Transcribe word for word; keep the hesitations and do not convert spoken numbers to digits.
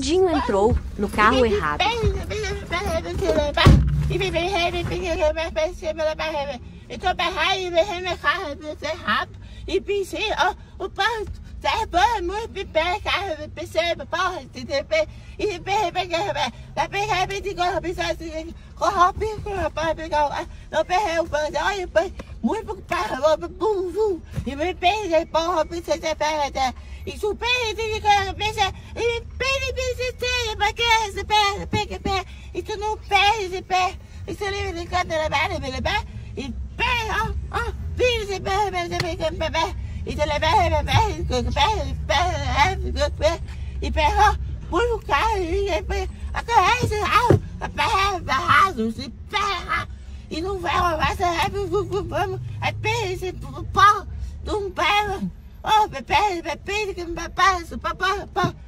Claudinho entrou no carro errado. E não vai lavar essa raiva, vamos, é peixe, pau, não pega, oh, bebê, bebê, que me passa, papá, papá.